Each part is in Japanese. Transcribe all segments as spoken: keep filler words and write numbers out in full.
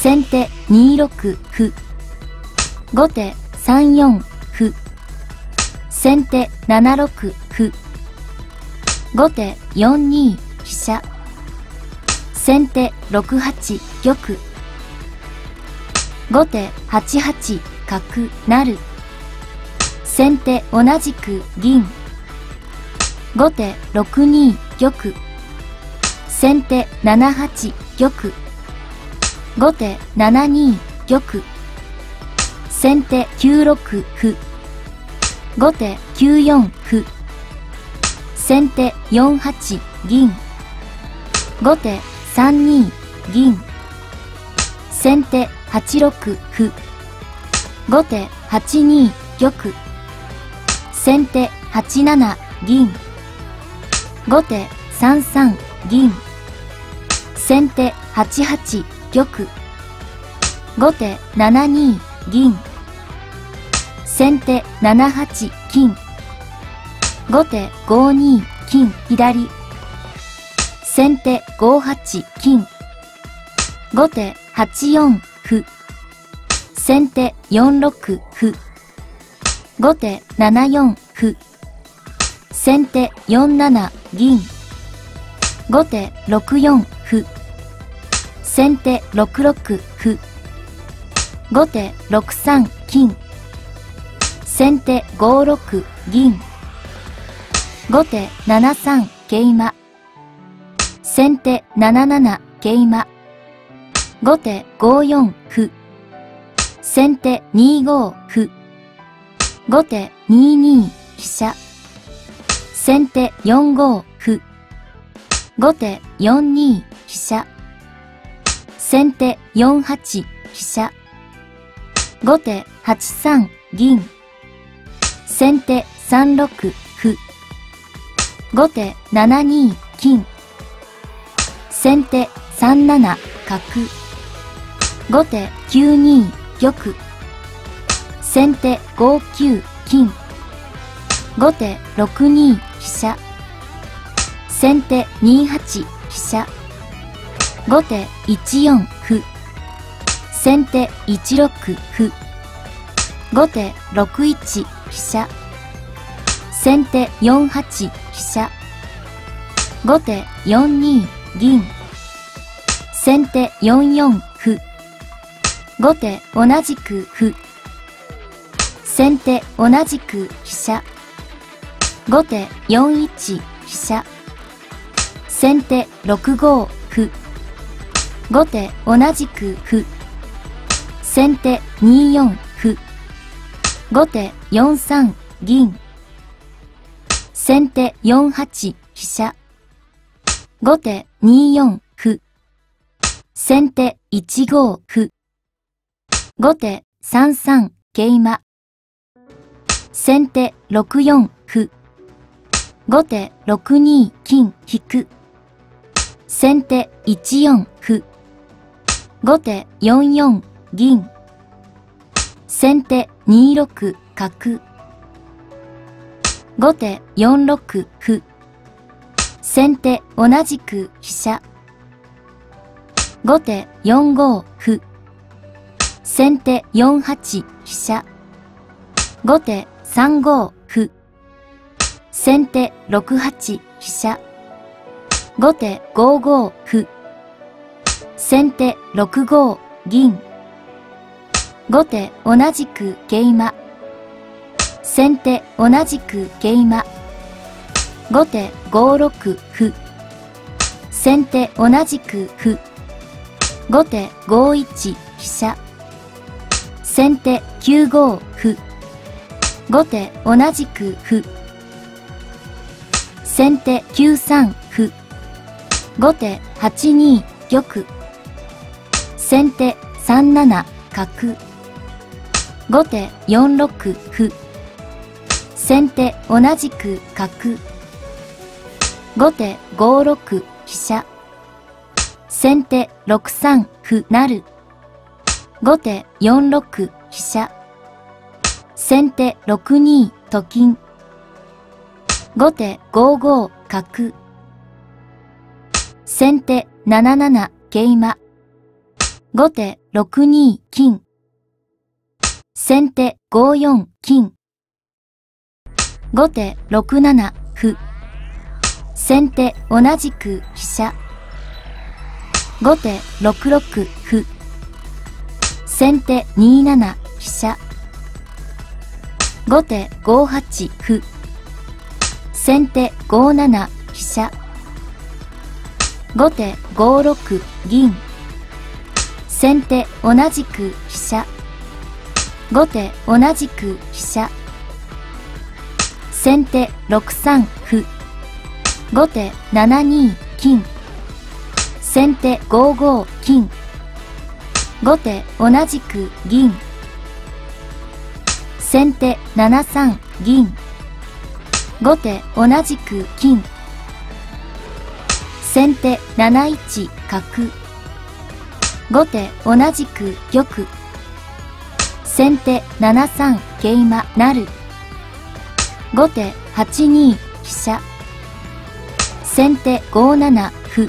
先手にろく歩。後手さんよん歩。先手ななろく歩。後手よんに飛車。先手ろくはち玉。後手はちはち角成。先手同じく銀。後手ろくに玉。先手ななはち玉。後手ななに玉。先手きゅうろく歩。後手きゅうよん歩。先手よんはち銀。後手さんに銀。先手はちろく歩。後手はちに玉。先手はちなな銀。後手さんさん銀。先手はちはち玉。後手ななに銀。先手ななはち金。後手ごに金左。先手ごはち金。後手はちよん歩。先手よんろく歩。後手ななよん歩。先手よんなな銀。後手ろくよん歩。先手ろくろく歩。後手ろくさん金。先手ごろく銀。後手ななさん桂馬。先手なななな桂馬。後手ごよん歩。先手にご歩。後手にに飛車。先手よんご歩。後手よんに飛車。先手よんはち飛車。後手はちさん銀。先手さんろく歩。後手ななに金。先手さんなな角。後手きゅうに玉。先手ごきゅう金。後手ろくに飛車。先手にはち飛車。後手いちよん歩。先手いちろく歩。後手ろくいち飛車。先手よんはち飛車。後手よんに銀。先手よんよん歩。後手同じく歩。先手同じく飛車。後手よんいち飛車。先手ろくご歩。後手同じく歩。先手によん歩。後手よんさん銀。先手よんはち飛車。後手によん歩。先手いちご歩。後手さんさん桂馬。先手ろくよん歩。後手ろくに金引く。先手いちよん歩。後手よんよん銀。先手にろく角。後手よんろく歩。先手同じく飛車。後手よんご歩。先手よんはち飛車。後手さんご歩。先手ろくはち飛車。後手ごご歩。先手ろくご銀。後手同じく桂馬。先手同じく桂馬。後手ごろく歩。先手同じく歩。後手ごいち飛車。先手きゅうご歩。後手同じく歩。先手きゅうさん歩。後手はちに玉。先手さんなな角。後手よんろく歩。先手同じく角。後手ごろく飛車。先手ろくさん歩成。後手よんろく飛車。先手ろくにと金。後手ごご角。先手ななな桂馬。後手ろくに金。先手ごよん金。後手ろくなな歩。先手同じく飛車。後手ろくろく歩。先手になな飛車。後手ごはち歩。先手ごなな飛車。後手ごろく銀。先手同じく飛車。後手同じく飛車。先手ろくさん歩。後手ななに金。先手ごご金。後手同じく銀。先手ななさん銀。後手同じく金。先手なないち角。後手同じく玉。先手ななさん桂馬成。後手はちに飛車。先手ごなな歩。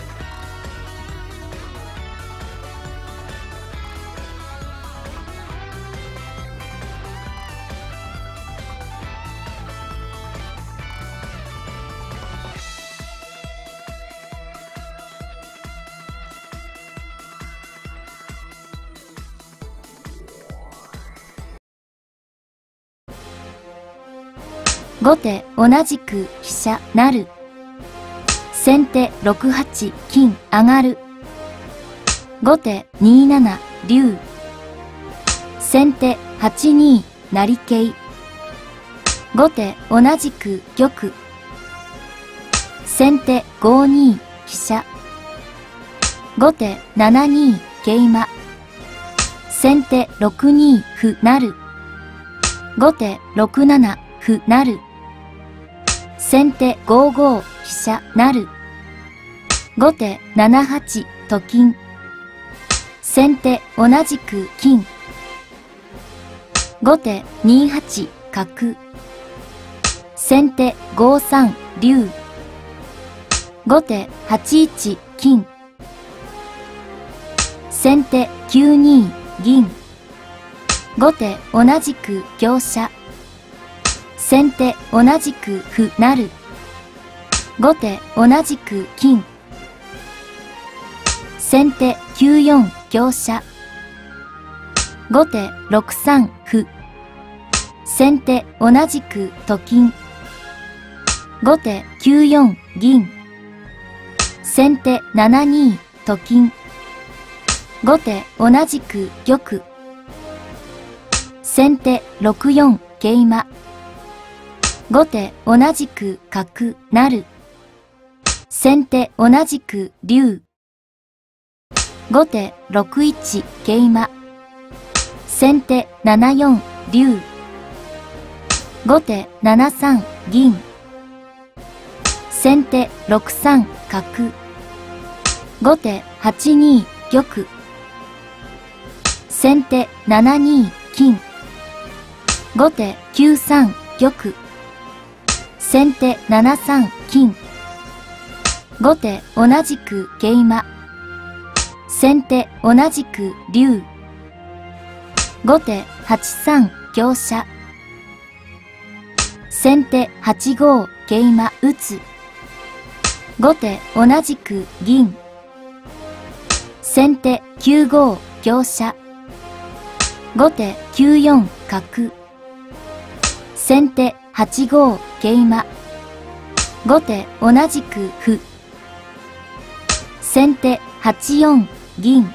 後手同じく飛車成。先手ろくはち金上がる。後手になな竜。先手はちに成桂。後手同じく玉。先手ごに飛車。後手ななに桂馬。先手ろくに歩成。後手ろくなな歩成。先手ごご飛車成。後手ななはちと金。先手同じく金。後手にはち角。先手ごさん竜。後手はちいち金。先手きゅうに銀。後手同じく香車。先手同じく歩成。後手同じく金。先手きゅうよん香車。後手ろくさん歩。先手同じくと金。後手きゅうよん銀。先手ななにと金。後手同じく玉。先手ろくよん桂馬。後手同じく角成。先手同じく竜。後手ろくいち桂馬。先手ななよん竜。後手ななさん銀。先手ろくさん角。後手はちに玉。先手ななに金。後手きゅうさん玉。先手ななさん金。後手同じく桂馬。先手同じく竜。後手はちさん香車。先手はちご桂馬打つ。後手同じく銀。先手きゅうご香車。後手きゅうよん角。先手はちご桂馬。後手同じく歩。先手はちよん銀。